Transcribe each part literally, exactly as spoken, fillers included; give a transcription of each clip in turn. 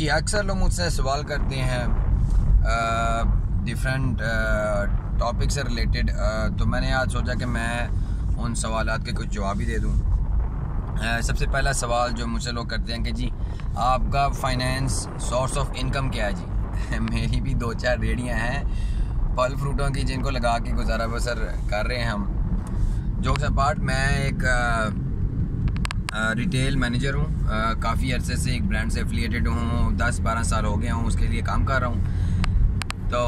जी अक्सर लोग मुझसे सवाल करते हैं डिफरेंट टॉपिक से रिलेटेड, तो मैंने आज सोचा कि मैं उन सवालात के कुछ जवाब ही दे दूँ। uh, सबसे पहला सवाल जो मुझसे लोग करते हैं कि जी आपका फाइनेंस सोर्स ऑफ इनकम क्या है जी। मेरी भी दो चार रेहड़ियाँ हैं फल फ्रूटों की, जिनको लगा के गुजारा बसर कर रहे हैं हम। जोक्स अपार्ट, मैं एक रिटेल मैनेजर हूँ, काफ़ी अरसे से एक ब्रांड से एफिलिएटेड हूँ, दस बारह साल हो गया हूँ उसके लिए काम कर रहा हूँ। तो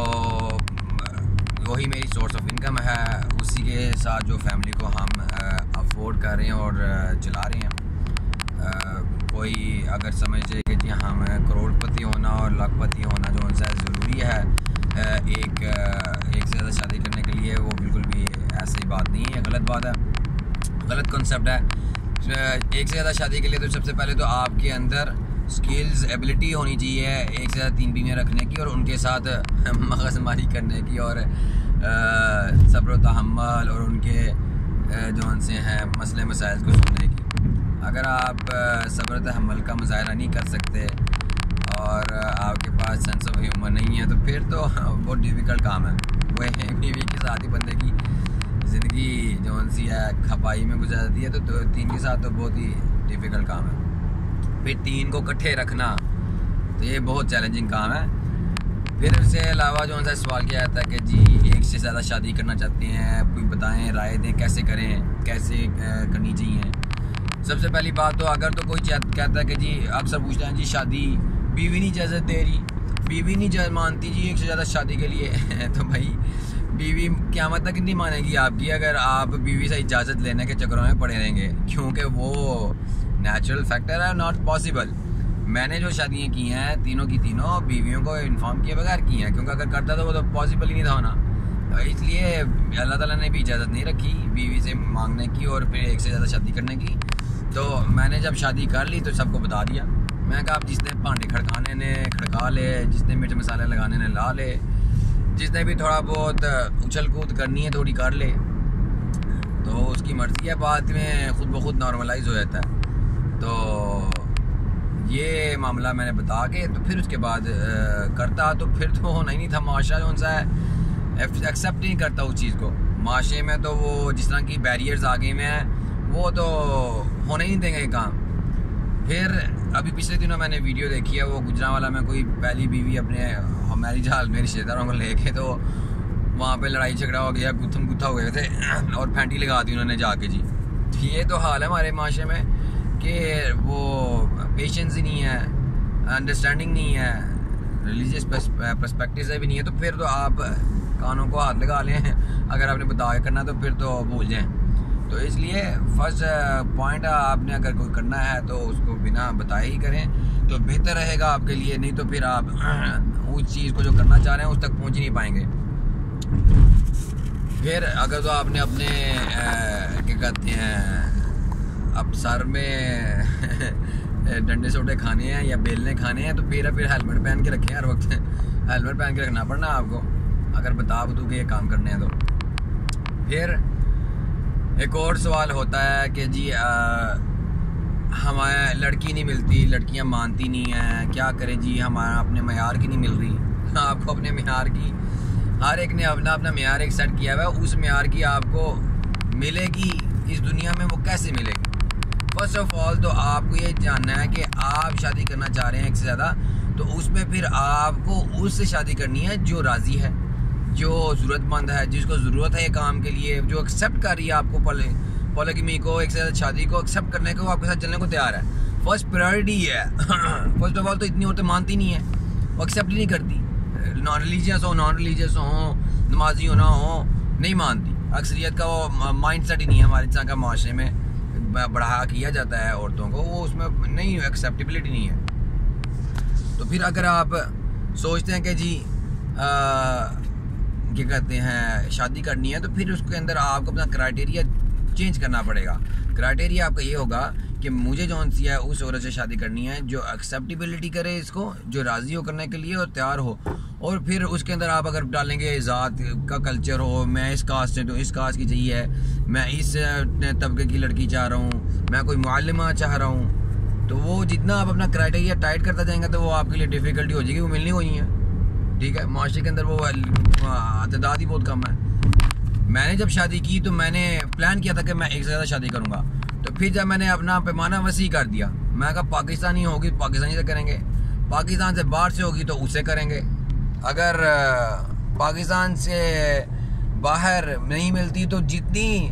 वही मेरी सोर्स ऑफ इनकम है, उसी के साथ जो फैमिली को हम अफोर्ड कर रहे हैं और चला रहे हैं। कोई अगर समझ जाए कि जी हम करोड़पति होना और लाखपति होना जो उनसे ज़रूरी है एक एक से ज़्यादा शादी करने के लिए, वो बिल्कुल भी ऐसी बात नहीं है, गलत बात है, गलत कॉन्सेप्ट है। एक से ज़्यादा शादी के लिए तो सबसे पहले तो आपके अंदर स्किल्स एबिलिटी होनी चाहिए एक से ज़्यादा तीन बीवियाँ रखने की और उनके साथ मगजमारी करने की और सब्र तहम्मुल और उनके जो उनसे हैं मसले मसाइल को सुनने की। अगर आप सब्र तहम्मुल का मुजाहरा नहीं कर सकते और आपके पास सेंस ऑफ ह्यूमर नहीं है तो फिर तो बहुत डिफ़िकल्ट काम है। वो एक बीवी के साथ ही बंदे की ज़िंदगी जो सी है खपाई में गुजर जाती है, तो दो तीन के साथ तो बहुत ही डिफ़िकल्ट काम है। फिर तीन को इकट्ठे रखना तो ये बहुत चैलेंजिंग काम है। फिर उसके अलावा जो उनसे सवाल किया जाता है कि जी एक से ज़्यादा शादी करना चाहते हैं, कोई बताएं राय दें कैसे करें, कैसे करनी चाहिए। सबसे पहली बात तो अगर तो कोई कहता है कि जी आप सब पूछते हैं जी शादी बीवी नहीं इजाज़त दे रही, बीवी नहीं इजाज़त मानती जी एक से ज़्यादा शादी के लिए, तो भाई बीवी क़यामत तक नहीं मानेगी आपकी अगर आप बीवी से इजाज़त लेने के चक्करों में पड़े रहेंगे, क्योंकि वो नेचुरल फैक्टर है, नॉट पॉसिबल। मैंने जो शादियाँ की हैं तीनों की तीनों बीवियों को इन्फॉर्म किए बगैर की हैं, क्योंकि अगर करता तो वो तो पॉसिबल ही नहीं था होना। इसलिए अल्लाह ताला ने भी इजाज़त नहीं रखी बीवी से मांगने की और फिर एक से ज़्यादा शादी करने की। तो मैंने जब शादी कर ली तो सबको बता दिया, मैं कहा आप जिसने भांडे खड़काने ने खड़का ले, जिसने मिर्च मसाले लगाने ने ला ले, जिसने भी थोड़ा बहुत उछल कूद करनी है थोड़ी कर ले, तो उसकी मर्ज़ी है, बाद में ख़ुद ब खुद नॉर्मलाइज हो जाता है। तो ये मामला मैंने बता के तो फिर उसके बाद आ, करता तो फिर तो होना ही नहीं था। माशरा जो सा है एक्सेप्ट नहीं करता उस चीज़ को, माशरे में तो वो जिस तरह की बैरियर्स आगे में हैं वो तो होने ही नहीं देंगे काम। फिर अभी पिछले दिनों मैंने वीडियो देखी है, वो गुजरांवाला में कोई पहली बीवी अपने मैरिज हाल में रिश्तेदारों को लेके तो वहाँ पे लड़ाई झगड़ा हो गया, गुत्थम गुत्था हो गए थे और फेंटी लगा दी उन्होंने जाके जी। तो ये तो हाल है हमारे माशरे में कि वो पेशेंस ही नहीं है, अंडरस्टैंडिंग नहीं है, रिलीजियस पर्सपेक्टिव से भी नहीं है। तो फिर तो आप कानों को हाथ लगा लें, अगर आपने बता करना तो फिर तो भूल जाएँ। तो इसलिए फर्स्ट पॉइंट आपने अगर कोई करना है तो उसको बिना बताए ही करें तो बेहतर रहेगा आपके लिए, नहीं तो फिर आप उस चीज़ को जो करना चाह रहे हैं उस तक पहुंच ही नहीं पाएंगे। फिर अगर तो आपने अपने क्या कहते हैं अब सर में डंडे सोटे खाने हैं या बेलने खाने हैं तो फिर फिर हेलमेट पहन के रखें, हर वक्त हेलमेट पहन के रखना पड़ना आपको अगर बता दूँ कि ये काम करने हैं तो। फिर एक और सवाल होता है कि जी हमारे लड़की नहीं मिलती, लड़कियां मानती नहीं हैं, क्या करें जी हमारा अपने मयार की नहीं मिल रही। आपको अपने मयार की, हर एक ने अपना अपना मयार एक सेट किया हुआ है, उस मयार की आपको मिलेगी इस दुनिया में वो कैसे मिलेगी। फर्स्ट ऑफ ऑल तो आपको ये जानना है कि आप शादी करना चाह रहे हैं एक से ज़्यादा, तो उसमें फिर आपको उससे शादी करनी है जो राज़ी है, जो ज़रूरतमंद है, जिसको ज़रूरत है ये काम के लिए, जो एक्सेप्ट कर रही है आपको, पले पोलिगमी को एक साथ शादी को एक्सेप्ट करने को, आपके साथ चलने को तैयार है। फर्स्ट प्रायोरिटी है। फर्स्ट ऑफ ऑल तो इतनी औरतें मानती नहीं है, वो एक्सेप्ट ही नहीं करती, नॉन रिलीजियस हो नॉन रिलीजियस हो नमाजी हो ना हो, नहीं मानती। अक्सरियत का वो माइंड सेट ही नहीं है हमारे तरह का, माशरे में बढ़ा किया जाता है औरतों को, वो उसमें नहीं एक्सेप्टेबिलिटी नहीं है। तो फिर अगर आप सोचते हैं कि जी क्या कहते हैं शादी करनी है तो फिर उसके अंदर आपको अपना क्राइटेरिया चेंज करना पड़ेगा। क्राइटेरिया आपका ये होगा कि मुझे जौन सी है उस औरत से शादी करनी है जो एक्सेप्टेबिलिटी करे इसको, जो राज़ी हो करने के लिए और तैयार हो। और फिर उसके अंदर आप अगर डालेंगे ज़ात का कल्चर हो, मैं इस कास्ट से तो इस कास्ट की चाहिए, मैं इस तबके की लड़की चाह रहा हूँ, मैं कोई मुअल्लिमा चाह रहा हूँ, तो वो जितना आप अपना क्राइटेरिया टाइट करता जाएंगे तो वो आपके लिए डिफ़िकल्टी हो जाएगी, वो मिलनी हुई है। ठीक है, माशरे के अंदर वो तादाद ही बहुत कम है। मैंने जब शादी की तो मैंने प्लान किया था कि मैं एक से ज़्यादा शादी करूँगा, तो फिर जब मैंने अपना पैमाना वसी कर दिया, मैं कहा पाकिस्तानी होगी पाकिस्तानी से करेंगे, पाकिस्तान से बाहर से होगी तो उसे करेंगे, अगर पाकिस्तान से बाहर नहीं मिलती तो जितनी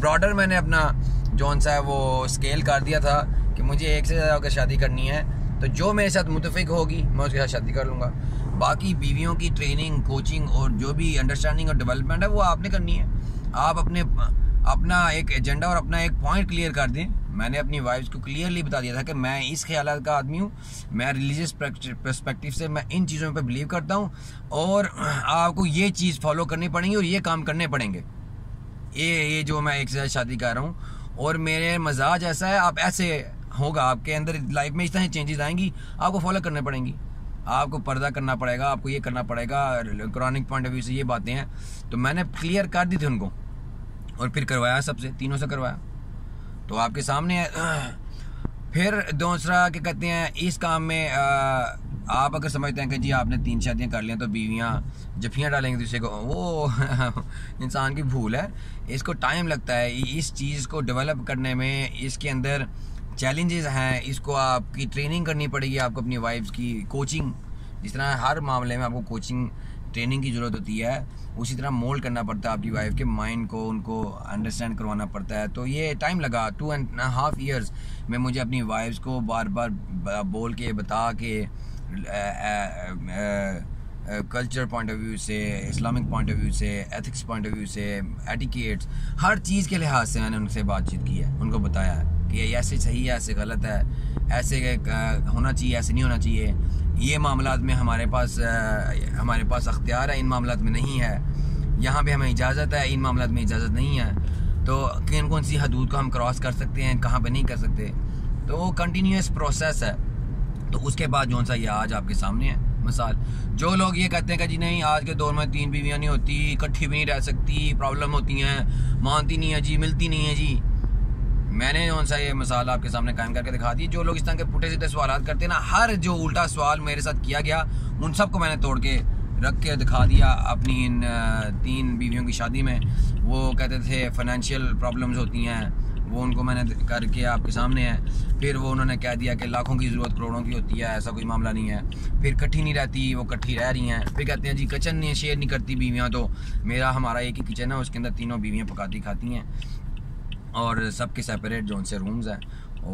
ब्रॉडर मैंने अपना जौन सा है वो स्केल कर दिया था कि मुझे एक से ज़्यादा होकर शादी करनी है, तो जो मेरे साथ मुतफिक होगी मैं उसके साथ शादी कर लूँगा। बाकी बीवियों की ट्रेनिंग, कोचिंग और जो भी अंडरस्टैंडिंग और डेवलपमेंट है वो आपने करनी है। आप अपने अपना एक एजेंडा और अपना एक पॉइंट क्लियर कर दें। मैंने अपनी वाइफ को क्लियरली बता दिया था कि मैं इस ख्याल का आदमी हूँ, मैं रिलीजियस पर्सपेक्टिव से मैं इन चीज़ों पे बिलीव करता हूँ और आपको ये चीज़ फॉलो करनी पड़ेंगी और ये काम करने पड़ेंगे, ये ये जो मैं एक से शादी कर रहा हूँ और मेरे मजाज ऐसा है, आप ऐसे होगा, आपके अंदर लाइफ में इस तरह चेंजेस आएंगी, आपको फॉलो करने पड़ेंगी, आपको पर्दा करना पड़ेगा, आपको ये करना पड़ेगा, कुरानिक पॉइंट ऑफ व्यू से ये बातें हैं। तो मैंने क्लियर कर दी थी उनको और फिर करवाया, सबसे तीनों से करवाया, तो आपके सामने है। फिर दूसरा क्या कहते हैं, इस काम में आप अगर समझते हैं कि जी आपने तीन शादियां कर ली तो बीवियां जफियां डालेंगे दूसरे को, वो इंसान की भूल है। इसको टाइम लगता है, इस चीज़ को डेवलप करने में इसके अंदर चैलेंजेस हैं, इसको आपकी ट्रेनिंग करनी पड़ेगी, आपको अपनी वाइफ्स की कोचिंग, जिस तरह हर मामले में आपको कोचिंग ट्रेनिंग की ज़रूरत होती है, उसी तरह मोल्ड करना पड़ता है आपकी वाइफ के माइंड को, उनको अंडरस्टैंड करवाना पड़ता है। तो ये टाइम लगा, टू एंड हाफ इयर्स में मुझे अपनी वाइफ्स को बार बार बोल के बता के, कल्चर पॉइंट ऑफ व्यू से, इस्लामिक पॉइंट ऑफ व्यू से, एथिक्स पॉइंट ऑफ व्यू से, एटिकेट्स, हर चीज़ के लिहाज से मैंने उनसे बातचीत की है, उनको बताया है कि ये ऐसे सही है, ऐसे गलत है, ऐसे होना चाहिए, ऐसे नहीं होना चाहिए, ये मामलों में हमारे पास हमारे पास अख्तियार है, इन मामलों में नहीं है, यहाँ पे हमें इजाज़त है, इन मामलों में इजाज़त नहीं है, तो किन कौन सी हदूद को हम क्रॉस कर सकते हैं, कहाँ पे नहीं कर सकते। तो वो कंटिन्यूस प्रोसेस है। तो उसके बाद जौन सा ये आज आपके सामने है मिसाल, जो लोग ये कहते हैं कि जी नहीं आज के दौर में तीन बीवियाँ नहीं होती, इकट्ठी भी नहीं रह सकती, प्रॉब्लम होती हैं, मानती नहीं है जी, मिलती नहीं है जी, मैंने कौन सा ये मिसाल आपके सामने कायम करके दिखा दी। जो लोग इस तरह के पुठे सीधे सवाल करते हैं ना, हर जो उल्टा सवाल मेरे साथ किया गया उन सबको मैंने तोड़ के रख के दिखा दिया अपनी इन तीन बीवियों की शादी में। वो कहते थे फाइनेंशियल प्रॉब्लम्स होती हैं, वो उनको मैंने करके आपके सामने है। फिर वो उन्होंने कह दिया कि लाखों की ज़रूरत करोड़ों की होती है, ऐसा कोई मामला नहीं है। फिर इकट्ठी नहीं रहती, वो इकट्ठी रह रही हैं। फिर कहते हैं जी किचन नहीं शेयर नहीं करती बीवियाँ, तो मेरा हमारा एक ही किचन है, उसके अंदर तीनों बीवियाँ पकाती खाती हैं और सबके सेपरेट जो उनसे रूम्स हैं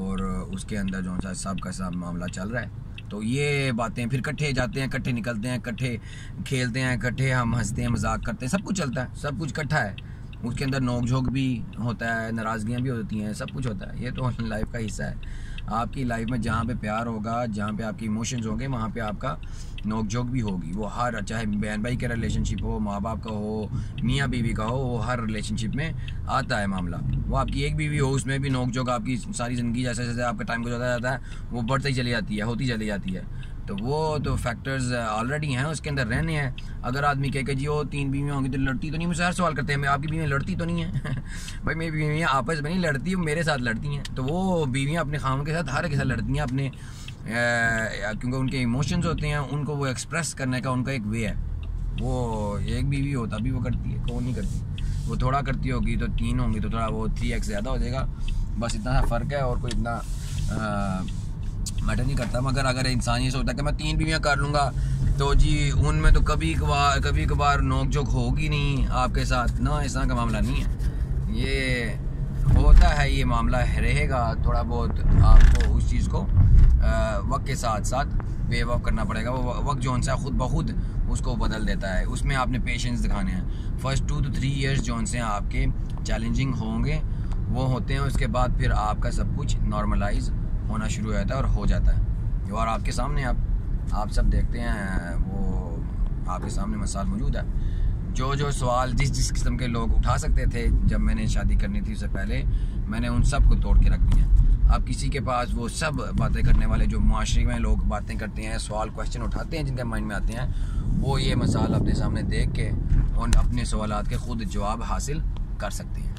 और उसके अंदर जो सा सब का सब मामला चल रहा है। तो ये बातें, फिर इकट्ठे जाते हैं, इकट्ठे निकलते हैं, इकट्ठे खेलते हैं, इकट्ठे हम हंसते हैं, मजाक करते हैं, सब कुछ चलता है, सब कुछ इकट्ठा है। उसके अंदर नोक झोंक भी होता है, नाराज़गियाँ भी होती हैं, सब कुछ होता है। ये तो लाइफ का हिस्सा है। आपकी लाइफ में जहाँ पे प्यार होगा, जहाँ पे आपके इमोशंस होंगे, वहाँ पे आपका नोक झोंक भी होगी। वो हर, चाहे बहन भाई का रिलेशनशिप हो, माँ बाप का हो, मियाँ बीवी का हो, वो हर रिलेशनशिप में आता है मामला। वो आपकी एक बीवी हो, उसमें भी नोक झोंक आपकी सारी ज़िंदगी जैसे जैसे आपका टाइम गुजरता जाता है वो बढ़ती चली जाती है, होती चली जाती है। तो वो तो फैक्टर्स ऑलरेडी हैं, उसके अंदर रहने हैं। अगर आदमी कह के जी वो तीन बीवियाँ होंगी तो लड़ती तो नहीं, मुझे हर सवाल करते हैं मैं आपकी बीवियाँ लड़ती तो नहीं है भाई मेरी बीवियाँ आपस में नहीं लड़ती, मेरे साथ लड़ती हैं। तो वो बीवियाँ अपने खामों के साथ हर के साथ लड़ती हैं अपने, क्योंकि उनके इमोशंस होते हैं, उनको वो एक्सप्रेस करने का उनका एक वे है। वो एक बीवी होता भी वो करती है, कौन नहीं करती। वो थोड़ा करती होगी तो तीन होंगी तो थोड़ा वो थ्री एक्स ज़्यादा हो जाएगा, बस इतना सा फ़र्क है और कोई इतना मैटर नहीं करता। मगर अगर इंसान ये सोचता है कि मैं तीन बीवियाँ कर लूँगा तो जी उनमें तो कभी कभार कभी कभार नोक झोंक होगी नहीं आपके साथ ना, इस तरह का मामला नहीं है। ये होता है, ये मामला रहेगा। थोड़ा बहुत आपको उस चीज़ को वक्त के साथ साथ वेव ऑफ करना पड़ेगा। वो वक्त जो उनसे ख़ुद ब खुद उसको बदल देता है। उसमें आपने पेशेंस दिखाने हैं। First two two three years जो उनसे आपके चैलेंजिंग होंगे वो होते हैं, उसके बाद फिर आपका सब कुछ नॉर्मलाइज होना शुरू हो जाता है और हो जाता है। और आपके सामने आप आप सब देखते हैं, वो आपके सामने मसाल मौजूद है। जो जो सवाल जिस जिस किस्म के लोग उठा सकते थे जब मैंने शादी करनी थी उससे पहले, मैंने उन सब को तोड़ के रख दिया। अब किसी के पास वो सब बातें करने वाले जो माशरे में लोग बातें करते हैं, सवाल क्वेश्चन उठाते हैं जिनके माइंड में आते हैं, वो ये मसाल अपने सामने देख के और अपने सवालात के ख़ुद जवाब हासिल कर सकते हैं।